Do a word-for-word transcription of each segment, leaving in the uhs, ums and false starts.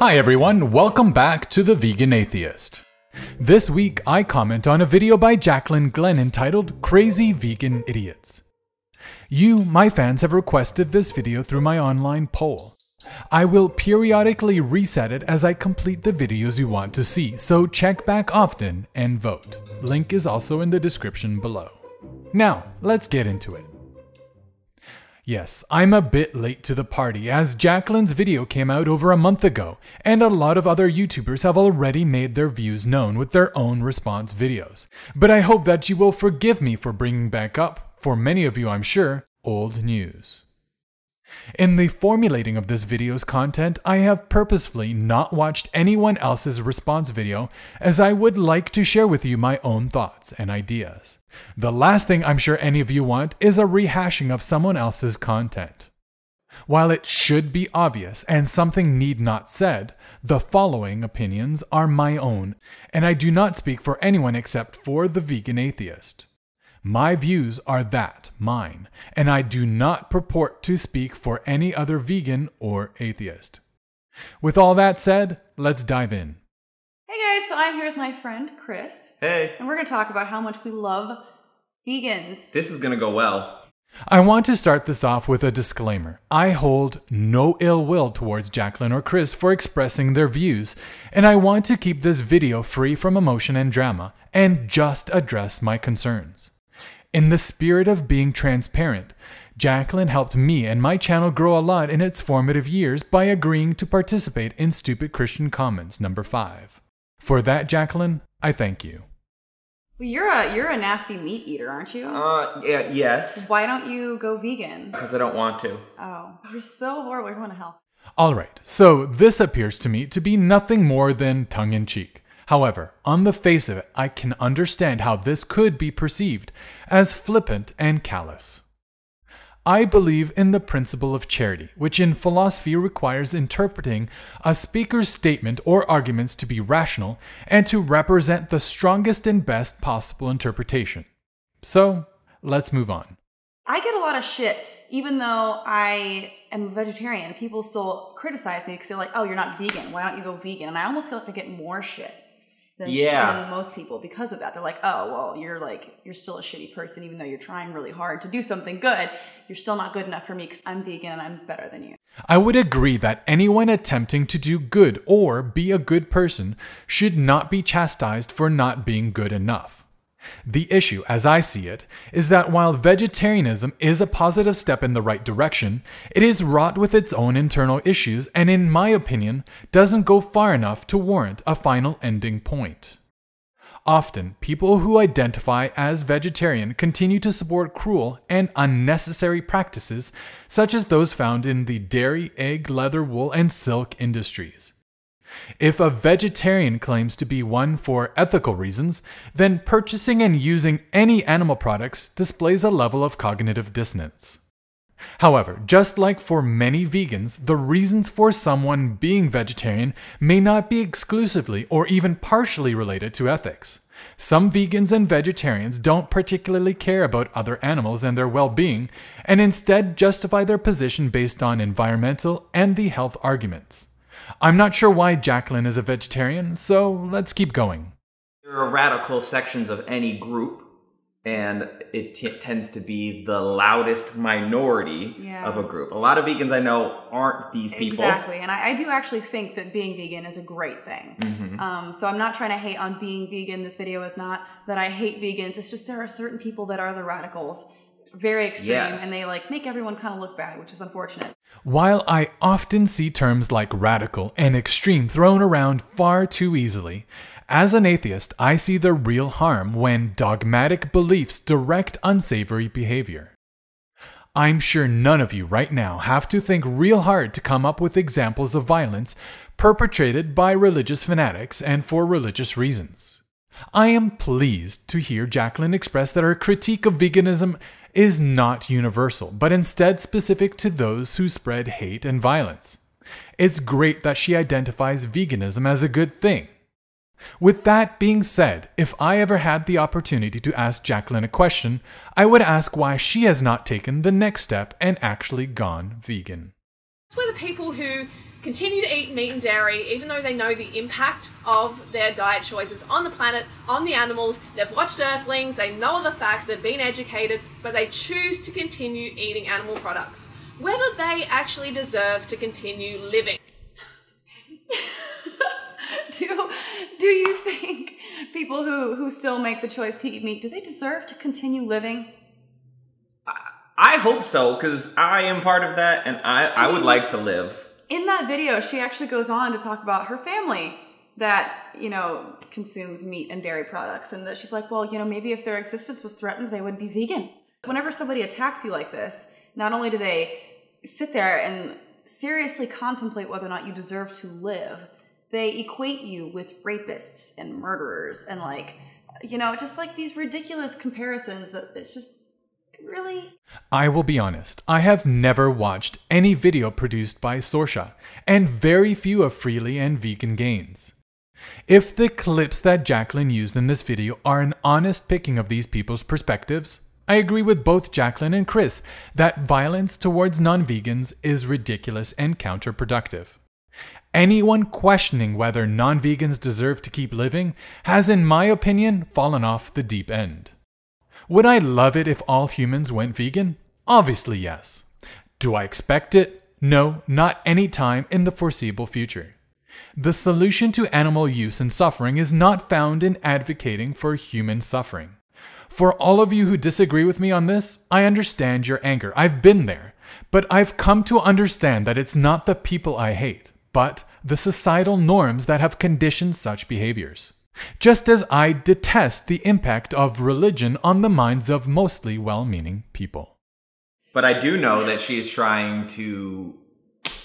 Hi everyone, welcome back to The Vegan Atheist. This week I comment on a video by JaclynGlenn entitled Crazy Vegan Idiots. You, my fans, have requested this video through my online poll. I will periodically reset it as I complete the videos you want to see, so check back often and vote. Link is also in the description below. Now, let's get into it. Yes, I'm a bit late to the party, as JaclynGlenn's video came out over a month ago, and a lot of other YouTubers have already made their views known with their own response videos. But I hope that you will forgive me for bringing back up, for many of you I'm sure, old news. In the formulating of this video's content, I have purposefully not watched anyone else's response video, as I would like to share with you my own thoughts and ideas. The last thing I'm sure any of you want is a rehashing of someone else's content. While it should be obvious and something need not said, the following opinions are my own, and I do not speak for anyone except for the vegan atheist. My views are that, mine, and I do not purport to speak for any other vegan or atheist. With all that said, let's dive in. Hey guys, so I'm here with my friend Chris. Hey. And we're going to talk about how much we love vegans. This is going to go well. I want to start this off with a disclaimer. I hold no ill will towards JaclynGlenn or Chris for expressing their views, and I want to keep this video free from emotion and drama, and just address my concerns. In the spirit of being transparent, JaclynGlenn helped me and my channel grow a lot in its formative years by agreeing to participate in Stupid Christian Comments number five. For that, JaclynGlenn, I thank you. Well, you're a you're a nasty meat eater, aren't you? Uh, yeah, yes. Why don't you go vegan? Because I don't want to. Oh, you're so horrible. You're going to hell. All right, so this appears to me to be nothing more than tongue-in-cheek. However, on the face of it, I can understand how this could be perceived as flippant and callous. I believe in the principle of charity, which in philosophy requires interpreting a speaker's statement or arguments to be rational and to represent the strongest and best possible interpretation. So, let's move on. I get a lot of shit. Even though I am a vegetarian, people still criticize me because they're like, oh, you're not vegan. Why don't you go vegan? And I almost feel like I get more shit. Than, yeah. than most people because of that. They're like, oh, well, you're like, you're still a shitty person, even though you're trying really hard to do something good. You're still not good enough for me because I'm vegan and I'm better than you. I would agree that anyone attempting to do good or be a good person should not be chastised for not being good enough. The issue, as I see it, is that while vegetarianism is a positive step in the right direction, it is wrought with its own internal issues and, in my opinion, doesn't go far enough to warrant a final ending point. Often, people who identify as vegetarian continue to support cruel and unnecessary practices such as those found in the dairy, egg, leather, wool, and silk industries. If a vegetarian claims to be one for ethical reasons, then purchasing and using any animal products displays a level of cognitive dissonance. However, just like for many vegans, the reasons for someone being vegetarian may not be exclusively or even partially related to ethics. Some vegans and vegetarians don't particularly care about other animals and their well-being, and instead justify their position based on environmental and the health arguments. I'm not sure why JaclynGlenn is a vegetarian, so let's keep going. There are radical sections of any group, and it t tends to be the loudest minority yeah. of a group. A lot of vegans I know aren't these people. Exactly, and I, I do actually think that being vegan is a great thing. Mm-hmm. um, so I'm not trying to hate on being vegan. This video is not that I hate vegans. It's just there are certain people that are the radicals. Very extreme, yes. and they like make everyone kind of look bad, which is unfortunate. While I often see terms like radical and extreme thrown around far too easily, as an atheist, I see the real harm when dogmatic beliefs direct unsavory behavior. I'm sure none of you right now have to think real hard to come up with examples of violence perpetrated by religious fanatics and for religious reasons. I am pleased to hear JaclynGlenn express that her critique of veganism is not universal, but instead specific to those who spread hate and violence. It's great that she identifies veganism as a good thing. With that being said, if I ever had the opportunity to ask JaclynGlenn a question, I would ask why she has not taken the next step and actually gone vegan. That's where the people who continue to eat meat and dairy, even though they know the impact of their diet choices on the planet, on the animals. They've watched Earthlings, they know all the facts, they've been educated, but they choose to continue eating animal products, whether they actually deserve to continue living. do, do you think people who, who still make the choice to eat meat, do they deserve to continue living? I hope so, because I am part of that, and I, I would like to live. In that video, she actually goes on to talk about her family that, you know, consumes meat and dairy products, and that she's like, well, you know, maybe if their existence was threatened, they would be vegan. Whenever somebody attacks you like this, not only do they sit there and seriously contemplate whether or not you deserve to live, they equate you with rapists and murderers and, like, you know, just like these ridiculous comparisons that it's just... Really? I will be honest, I have never watched any video produced by Sorsha, and very few of Freely and Vegan Gains. If the clips that Jaclyn used in this video are an honest picking of these people's perspectives, I agree with both Jaclyn and Chris that violence towards non-vegans is ridiculous and counterproductive. Anyone questioning whether non-vegans deserve to keep living has, in my opinion, fallen off the deep end. Would I love it if all humans went vegan? Obviously, yes. Do I expect it? No, not any time in the foreseeable future. The solution to animal use and suffering is not found in advocating for human suffering. For all of you who disagree with me on this, I understand your anger. I've been there. But I've come to understand that it's not the people I hate, but the societal norms that have conditioned such behaviors. Just as I detest the impact of religion on the minds of mostly well-meaning people. But I do know that she is trying to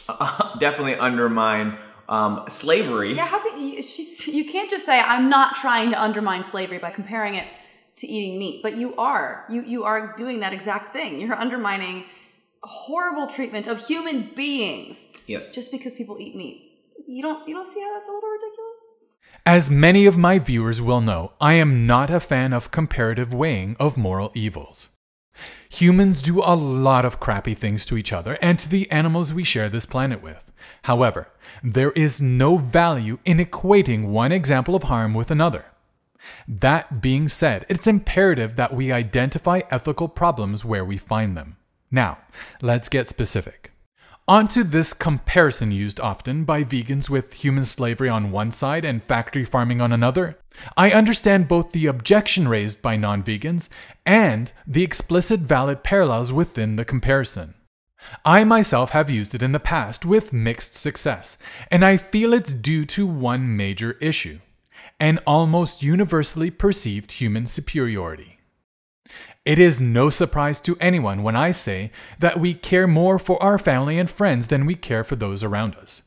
uh, definitely undermine um, slavery. Yeah, how can you, she's, you can't just say, I'm not trying to undermine slavery by comparing it to eating meat. But you are. You, you are doing that exact thing. You're undermining horrible treatment of human beings. Yes. Just because people eat meat. You don't, you don't see how that's a little ridiculous? As many of my viewers will know, I am not a fan of comparative weighing of moral evils. Humans do a lot of crappy things to each other and to the animals we share this planet with. However, there is no value in equating one example of harm with another. That being said, it's imperative that we identify ethical problems where we find them. Now, let's get specific. Onto this comparison used often by vegans with human slavery on one side and factory farming on another, I understand both the objection raised by non-vegans and the explicit valid parallels within the comparison. I myself have used it in the past with mixed success, and I feel it's due to one major issue: an almost universally perceived human superiority. It is no surprise to anyone when I say that we care more for our family and friends than we care for those around us.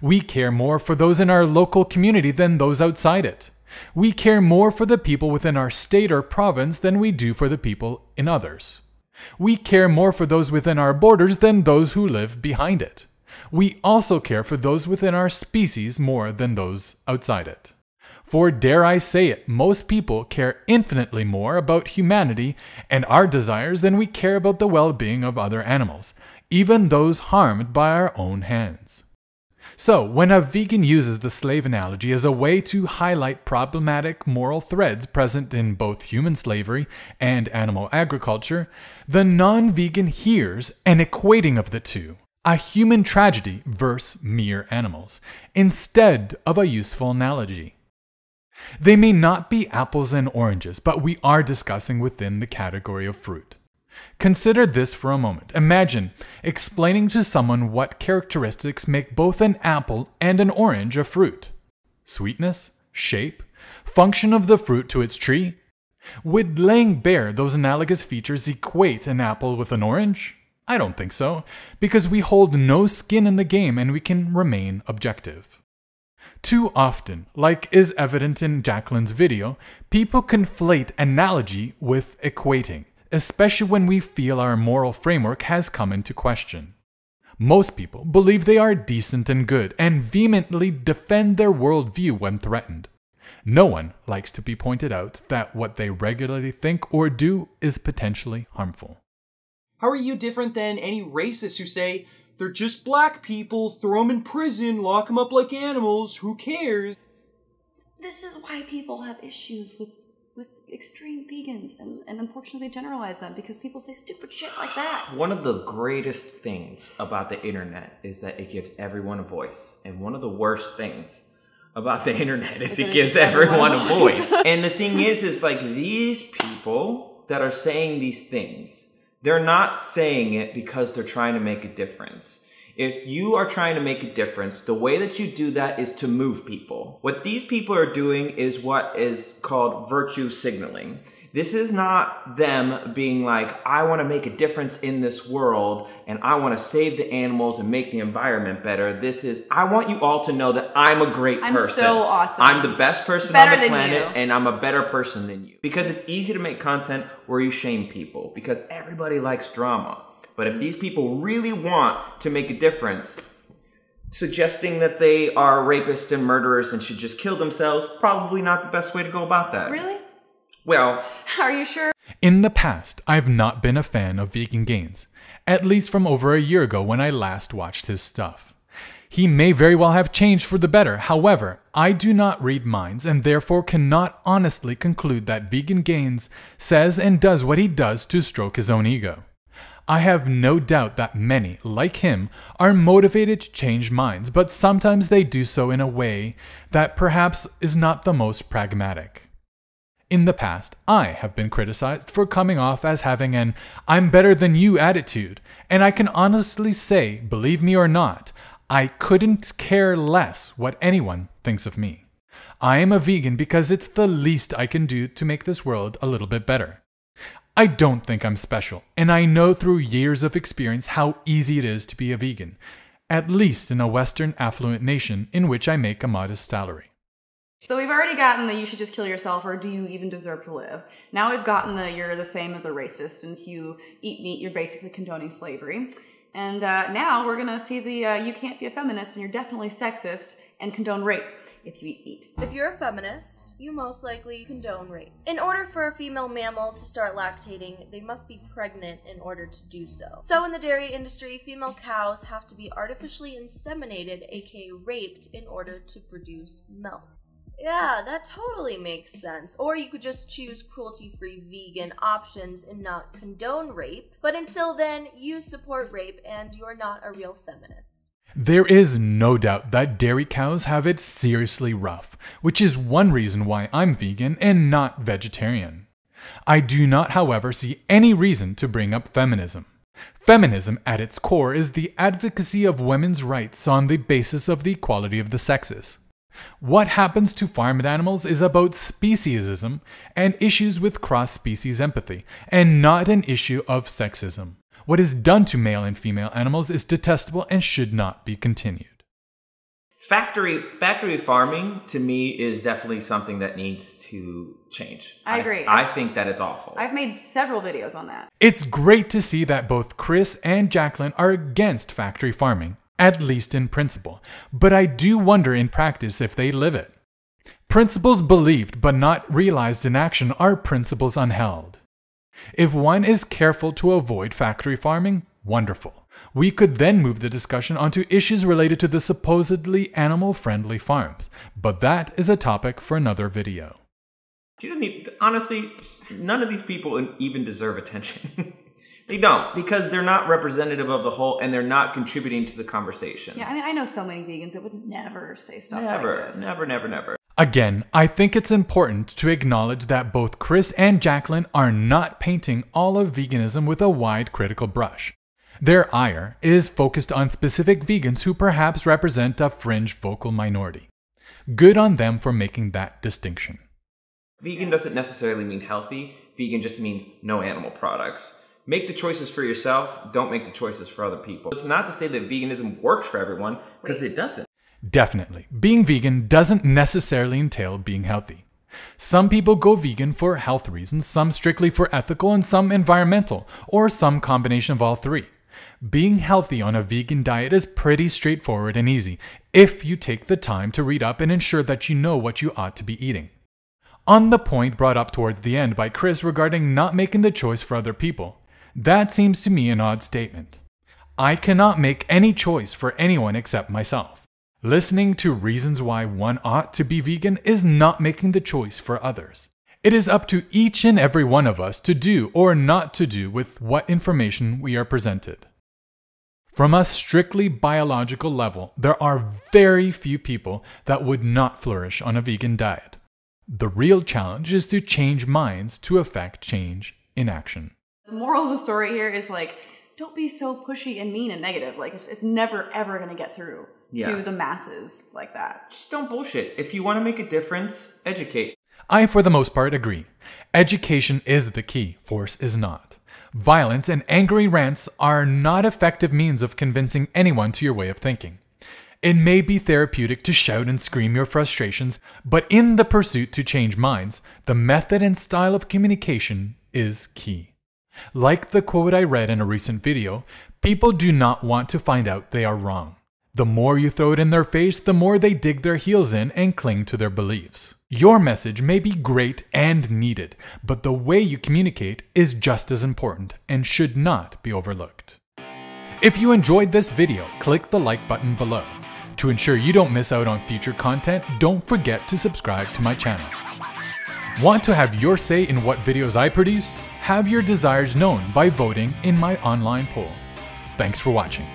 We care more for those in our local community than those outside it. We care more for the people within our state or province than we do for the people in others. We care more for those within our borders than those who live behind it. We also care for those within our species more than those outside it. For, dare I say it, most people care infinitely more about humanity and our desires than we care about the well-being of other animals, even those harmed by our own hands. So, when a vegan uses the slave analogy as a way to highlight problematic moral threads present in both human slavery and animal agriculture, the non-vegan hears an equating of the two, a human tragedy versus mere animals, instead of a useful analogy. They may not be apples and oranges, but we are discussing within the category of fruit. Consider this for a moment. Imagine explaining to someone what characteristics make both an apple and an orange a fruit. Sweetness, shape, function of the fruit to its tree. Would laying bare those analogous features equate an apple with an orange? I don't think so, because we hold no skin in the game and we can remain objective. Too often, like is evident in Jaclyn's video, people conflate analogy with equating, especially when we feel our moral framework has come into question. Most people believe they are decent and good and vehemently defend their worldview when threatened. No one likes to be pointed out that what they regularly think or do is potentially harmful. How are you different than any racist who say, They're just black people. Throw them in prison. Lock them up like animals. Who cares? This is why people have issues with, with extreme vegans and, and unfortunately generalize them, because people say stupid shit like that. One of the greatest things about the internet is that it gives everyone a voice. And one of the worst things about the internet is it gives everyone a voice. And the thing is, is like these people that are saying these things, they're not saying it because they're trying to make a difference. If you are trying to make a difference, the way that you do that is to move people. What these people are doing is what is called virtue signaling. This is not them being like, I want to make a difference in this world and I want to save the animals and make the environment better. This is, I want you all to know that I'm a great I'm person. I'm so awesome. I'm the best person better on the planet you. And I'm a better person than you. Because it's easy to make content where you shame people because everybody likes drama. But if these people really want to make a difference, suggesting that they are rapists and murderers and should just kill themselves, probably not the best way to go about that. Really? Well, are you sure? In the past, I've not been a fan of Vegan Gains, at least from over a year ago when I last watched his stuff. He may very well have changed for the better. However, I do not read minds and therefore cannot honestly conclude that Vegan Gains says and does what he does to stroke his own ego. I have no doubt that many, like him, are motivated to change minds, but sometimes they do so in a way that perhaps is not the most pragmatic. In the past, I have been criticized for coming off as having an "I'm better than you" attitude, and I can honestly say, believe me or not, I couldn't care less what anyone thinks of me. I am a vegan because it's the least I can do to make this world a little bit better. I don't think I'm special, and I know through years of experience how easy it is to be a vegan, at least in a Western affluent nation in which I make a modest salary. So we've already gotten the "you should just kill yourself" or "do you even deserve to live?" Now we've gotten the "you're the same as a racist, and if you eat meat, you're basically condoning slavery." And uh, now we're gonna see the uh, "you can't be a feminist and you're definitely sexist and condone rape if you eat meat." If you're a feminist, you most likely condone rape. In order for a female mammal to start lactating, they must be pregnant in order to do so. So in the dairy industry, female cows have to be artificially inseminated, aka raped, in order to produce milk. Yeah, that totally makes sense. Or you could just choose cruelty-free vegan options and not condone rape. But until then, you support rape and you're not a real feminist. There is no doubt that dairy cows have it seriously rough, which is one reason why I'm vegan and not vegetarian. I do not, however, see any reason to bring up feminism. Feminism, at its core, is the advocacy of women's rights on the basis of the equality of the sexes. What happens to farmed animals is about speciesism and issues with cross-species empathy, and not an issue of sexism. What is done to male and female animals is detestable and should not be continued. Factory, factory farming, to me, is definitely something that needs to change. I agree. I, I think that it's awful. I've made several videos on that. It's great to see that both Chris and Jaclyn are against factory farming, at least in principle. But I do wonder in practice if they live it. Principles believed but not realized in action are principles unheld. If one is careful to avoid factory farming, wonderful. We could then move the discussion onto issues related to the supposedly animal-friendly farms, but that is a topic for another video. You don't need, honestly, none of these people even deserve attention. They don't, because they're not representative of the whole and they're not contributing to the conversation. Yeah, I mean, I know so many vegans that would never say stuff never, like this. Never, never, never, never. Again, I think it's important to acknowledge that both Chris and Jaclyn are not painting all of veganism with a wide critical brush. Their ire is focused on specific vegans who perhaps represent a fringe vocal minority. Good on them for making that distinction. Vegan doesn't necessarily mean healthy. Vegan just means no animal products. Make the choices for yourself, don't make the choices for other people. It's not to say that veganism works for everyone, because it doesn't. Definitely. Being vegan doesn't necessarily entail being healthy. Some people go vegan for health reasons, some strictly for ethical, and some environmental, or some combination of all three. Being healthy on a vegan diet is pretty straightforward and easy, if you take the time to read up and ensure that you know what you ought to be eating. On the point brought up towards the end by Chris regarding not making the choice for other people, that seems to me an odd statement. I cannot make any choice for anyone except myself. Listening to reasons why one ought to be vegan is not making the choice for others. It is up to each and every one of us to do or not to do with what information we are presented. From a strictly biological level, there are very few people that would not flourish on a vegan diet. The real challenge is to change minds to affect change in action. The moral of the story here is like, don't be so pushy and mean and negative. Like, it's, it's never, ever going to get through yeah. to the masses like that. Just don't bullshit. If you want to make a difference, educate. I, for the most part, agree. Education is the key. Force is not. Violence and angry rants are not effective means of convincing anyone to your way of thinking. It may be therapeutic to shout and scream your frustrations, but in the pursuit to change minds, the method and style of communication is key. Like the quote I read in a recent video, people do not want to find out they are wrong. The more you throw it in their face, the more they dig their heels in and cling to their beliefs. Your message may be great and needed, but the way you communicate is just as important and should not be overlooked. If you enjoyed this video, click the like button below. To ensure you don't miss out on future content, don't forget to subscribe to my channel. Want to have your say in what videos I produce? Have your desires known by voting in my online poll. Thanks for watching.